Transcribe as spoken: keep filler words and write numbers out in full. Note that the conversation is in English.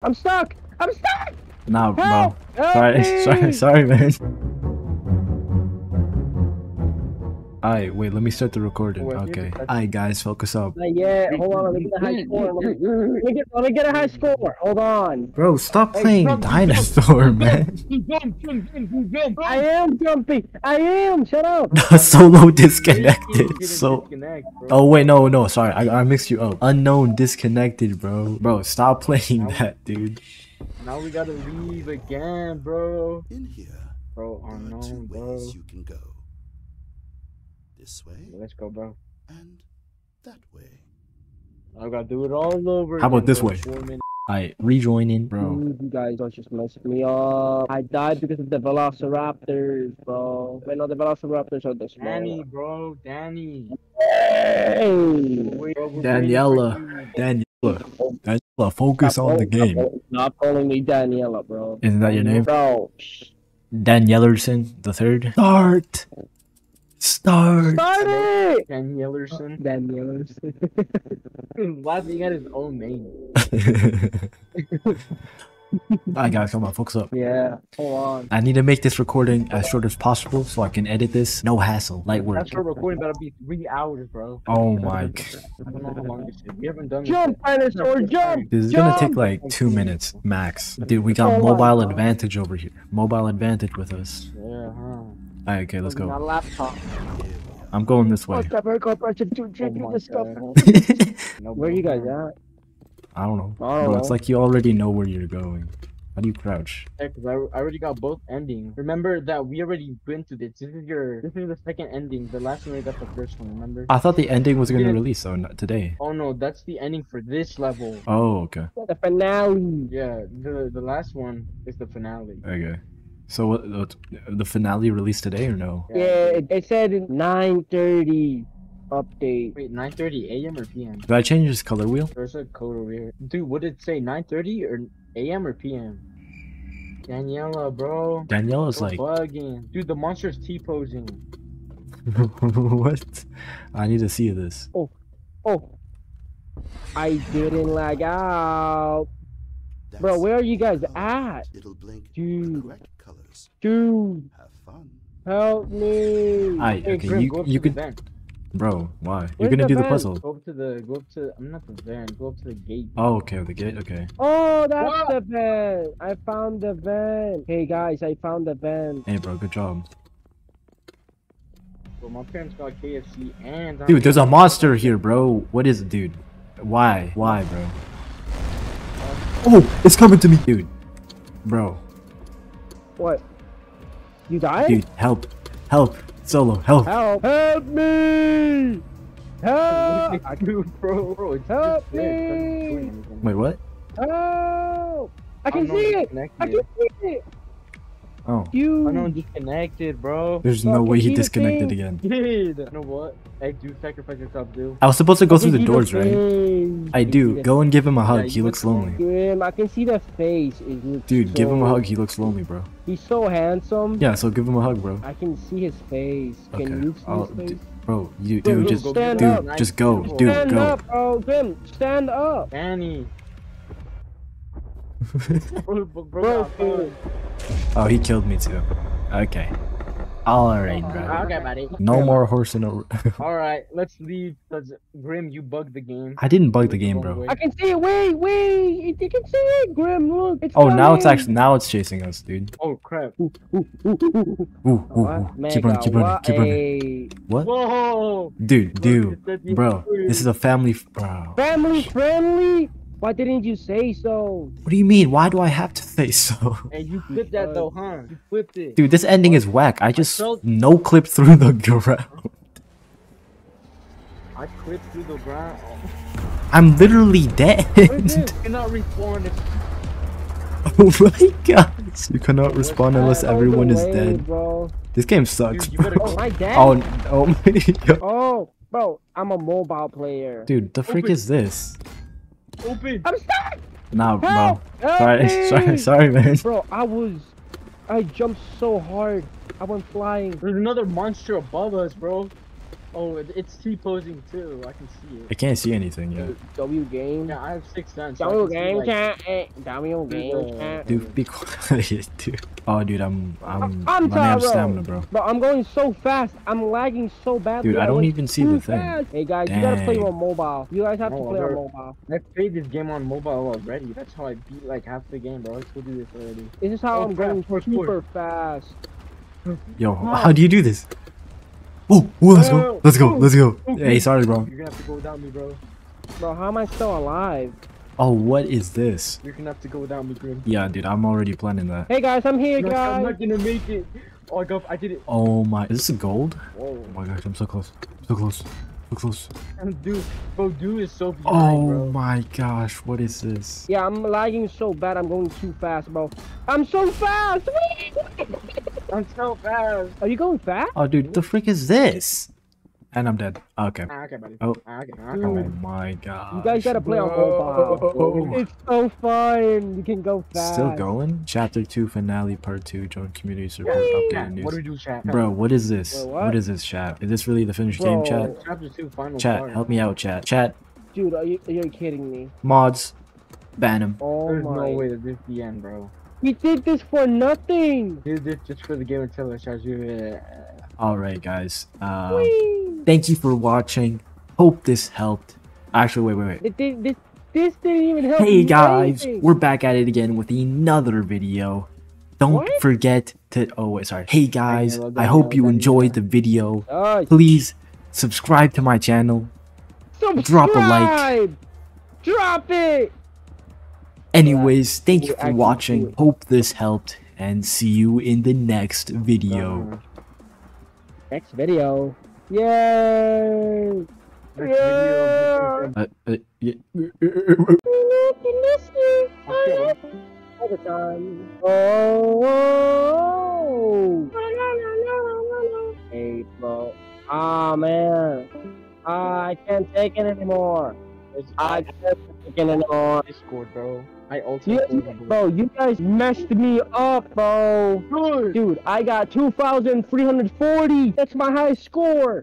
I'm stuck! I'm stuck! No, Help! no. Help sorry, me. sorry, sorry, man. Alright, wait, let me start the recording. Wait, okay. Alright, guys, focus up. Uh, yeah, hold on, let me get a high score. Let me get, let me get a high score. Hold on. Bro, stop hey, playing jump, dinosaur, jump, man. Jump, jump, jump, jump. I am jumpy. I am. Shut up. Solo disconnected. So. Disconnect, oh, wait, no, no, sorry. I, I mixed you up. Unknown disconnected, bro. Bro, stop playing now, that, dude. Now we gotta leave again, bro. In here, bro, unknown, two bro. Ways you can go. This way. Let's go, bro. And that way. I gotta do it all over. How about this way? Alright, rejoining, bro. Dude, you guys don't just mess me up. I died because of the velociraptors, bro. Wait, no, the velociraptors are the small. Danny, bro, Danny. Hey! Daniela. Daniela. Daniela, focus stop on the game. Stop calling me Daniela, bro. Isn't that your name? Bro. Danielerson the third. Start! Start! Start it! Danielerson. Danielerson. Why he got his own name? Alright guys, come on, focus up. Yeah, hold on. I need to make this recording as short as possible so I can edit this. No hassle, light work. That's short recording, that'll be three hours, bro. Oh my god. I don't know how long this is. We haven't done this. Jump, dinosaur, jump! This is jump! Gonna take like two minutes max. Dude, we got oh mobile god. advantage over here. Mobile advantage with us. Yeah, huh? Alright, okay, let's go. Laptop. I'm going this way. Where are you guys at? I don't know. I don't no, know. It's like you already know where you're going. How do you crouch? Yeah, cause I, I already got both endings. Remember that we already went to this. This is your. This is the second ending. The last one we got the first one. Remember? I thought the ending was gonna yeah. release though, not today. Oh no, that's the ending for this level. Oh okay. The finale. Yeah, the the last one is the finale. Okay. So what, what, the finale released today or no? Yeah, it said nine thirty update. Wait, nine thirty A M or P M? Did I change this color wheel? There's a code over here. Dude, what did it say? nine thirty or A M or P M? Daniela, bro. Daniela's like bugging. Dude, the monster's T-posing. What? I need to see this. Oh, oh. I didn't lag out. That's bro, where are you guys at? It'll blink dude. Correct colors. Dude. Have fun. Help me. I hey, okay, Grim, you, you can vent. Bro, why? Where's You're gonna the do vent? the puzzle. Go up to the go up to I'm not the vent, go up to the gate. Oh okay, the gate, okay. Oh that's what? the vent! I found the vent. Hey guys, I found the vent. Hey bro, good job. Bro, my parents got K F C and dude, there's a monster here, bro. What is it, dude? Why? Why, bro? Oh, it's coming to me, dude. Bro. What? You died? Dude, help. Help. Solo, help. Help. Help me. Help. I do, bro. bro it's help me. It Wait, what? Help. I can see it. I can see it. Oh. Dude. I know I'm disconnected, bro. There's no, no way he disconnected again. Dude. You know what? Hey, dude, sacrifice yourself, dude. I was supposed to go I through the doors, the right? I do. Go and give him a hug. Yeah, he looks lonely. Grim. I can see the face. Dude, so... give him a hug. He looks lonely, bro. He's so handsome. Yeah, so give him a hug, bro. I can see his face. Okay. Can you see I'll... his face? Bro, you, dude, dude, just, stand dude, up. just go. Dude, stand go. Up, bro. Grim, stand up. Danny. bro, bro, bro, bro. Oh, he killed me too. Okay. Alright, bro. Okay, buddy. No more horse in a row. Alright, let's leave. Cause Grim, you bugged the game. I didn't bug the game, bro. I can see it. Wait, wait. You can see it, Grim. Look. It's oh, coming. now it's actually now it's chasing us, dude. Oh crap. Ooh, ooh, ooh, ooh, ooh. Ooh, ooh, ooh. Keep running, keep running, keep running. What? Whoa. Dude, dude, bro. This is a family, bro. Family friendly. Why didn't you say so? What do you mean? Why do I have to say so? And you flipped that though, huh? You flipped it. Dude, this ending is whack. I just no clip through the ground. I clipped through the ground. I'm literally dead. You cannot respawn if... Oh my gosh. You cannot respawn unless everyone is dead. This game sucks. Dude, oh my dad. Oh, oh my God. Oh, bro, I'm a mobile player. Dude, the freak is this? Open. I'm stuck. Nah, bro. Sorry, sorry, sorry, man. Bro, I was, I jumped so hard, I went flying. There's another monster above us, bro. Oh, it, it's T-posing too. I can see it. I can't see anything yet. W game. Yeah, I have six sense. W so game chat. Like, W game chat. Dude, be quiet, dude. Oh, dude, I'm I'm. I'm tired, stamina, bro. But I'm going so fast. I'm lagging so badly. Dude, I don't even see the thing. Fast. Hey guys, dang. You gotta play on mobile. You guys have oh, to play bro. on mobile. Let's play this game on mobile already. That's how I beat like half the game, bro. Let's go do this already. This is how oh, I'm going course, super course. fast. Yo, how do you do this? Oh, whoa, let's go, let's go, let's go. Hey, sorry, bro. You're gonna have to go without me, bro. Bro, how am I still alive? Oh, what is this? You're gonna have to go without me, Grim. Yeah, dude, I'm already planning that. Hey, guys, I'm here, no, guys. I'm not gonna make it. Oh, I, got, I did it. Oh, my. Is this a gold? Whoa. Oh, my gosh, I'm so close. So close. So close. And dude, bro, dude is so behind, oh, bro. Oh, my gosh, what is this? Yeah, I'm lagging so bad. I'm going too fast, bro. I'm so fast. I'm so fast. Are you going fast? Oh, dude, the freak is this? And I'm dead. Okay. Okay, buddy. Oh, okay. Oh my god. You guys gotta play Whoa. on mobile. It's so fun. You can go fast. Still going? Chapter two finale, part two. Join community support update news. What do we do, chat? Bro, what is this? Bro, what? what is this, chat? Is this really the finished Bro. game, chat? Chapter two final. Chat, part. help me out, chat. Chat. Dude, are you are you kidding me? Mods, ban them. Oh There's my. There's no way that this is the end, bro. We did this for nothing. Did this just for the game until it shows you. All right, guys. Uh, thank you for watching. Hope this helped. Actually, wait, wait, wait. This, this, this didn't even help. Hey guys, anything. We're back at it again with another video. Don't what? forget to. Oh wait, sorry. Hey guys, I, I hope you enjoyed the video. Oh, Please subscribe to my channel. Subscribe. Drop a like. Drop it. Anyways, thank you for watching. Hope this helped, and see you in the next video. Next video. Yay! Next video. Uh, uh, yeah. Oh! Hey, bro. Ah, man. I can't take it anymore. I can't take it anymore. Discord, bro. I ultimately yeah, bro, you guys messed me up, bro. Dude, I got two thousand three hundred forty. That's my high score.